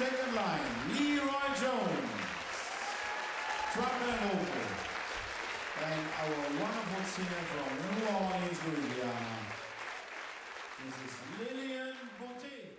Second line, Leroy Jones, trumpet and vocal, and our wonderful singer from New Orleans, Louisiana, Mrs. Lillian Boutté.